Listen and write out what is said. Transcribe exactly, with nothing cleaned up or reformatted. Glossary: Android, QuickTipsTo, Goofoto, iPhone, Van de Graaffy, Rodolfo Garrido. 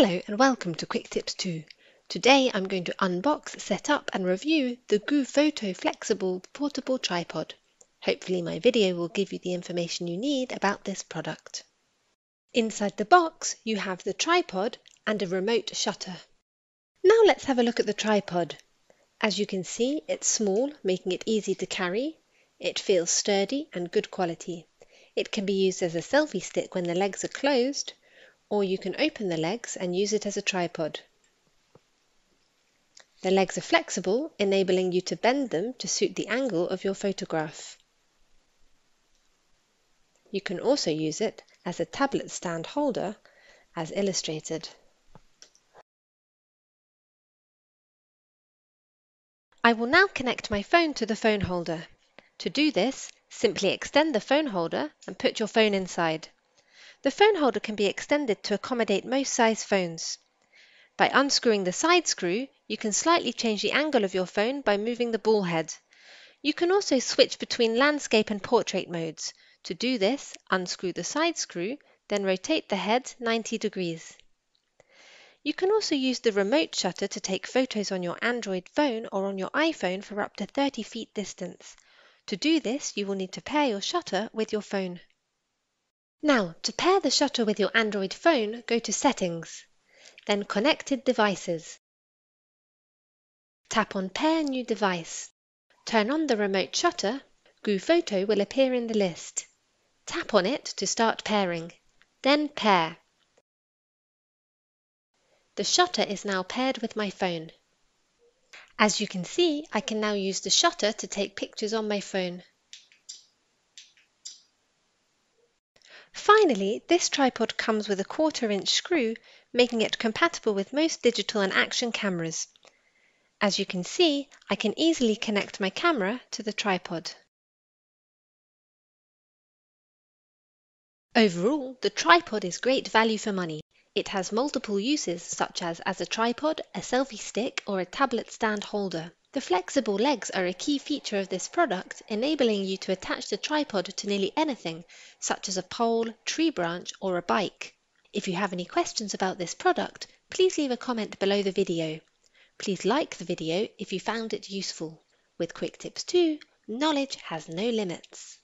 Hello and welcome to QuickTipsTo. Today I'm going to unbox, set up and review the Goofoto flexible portable tripod. Hopefully my video will give you the information you need about this product. Inside the box you have the tripod and a remote shutter. Now let's have a look at the tripod. As you can see, it's small, making it easy to carry. It feels sturdy and good quality. It can be used as a selfie stick when the legs are closed, or you can open the legs and use it as a tripod. The legs are flexible, enabling you to bend them to suit the angle of your photograph. You can also use it as a tablet stand holder, as illustrated. I will now connect my phone to the phone holder. To do this, simply extend the phone holder and put your phone inside. The phone holder can be extended to accommodate most size phones. By unscrewing the side screw, you can slightly change the angle of your phone by moving the ball head. You can also switch between landscape and portrait modes. To do this, unscrew the side screw, then rotate the head ninety degrees. You can also use the remote shutter to take photos on your Android phone or on your iPhone for up to thirty feet distance. To do this, you will need to pair your shutter with your phone. Now, to pair the shutter with your Android phone, go to Settings, then Connected Devices. Tap on Pair New Device. Turn on the remote shutter. Goofoto will appear in the list. Tap on it to start pairing, then pair. The shutter is now paired with my phone. As you can see, I can now use the shutter to take pictures on my phone. Finally, this tripod comes with a quarter inch screw, making it compatible with most digital and action cameras. As you can see, I can easily connect my camera to the tripod. Overall, the tripod is great value for money. It has multiple uses such as as a tripod, a selfie stick or a tablet stand holder. The flexible legs are a key feature of this product, enabling you to attach the tripod to nearly anything, such as a pole, tree branch or a bike. If you have any questions about this product, please leave a comment below the video. Please like the video if you found it useful. With QuickTipsTo, knowledge has no limits.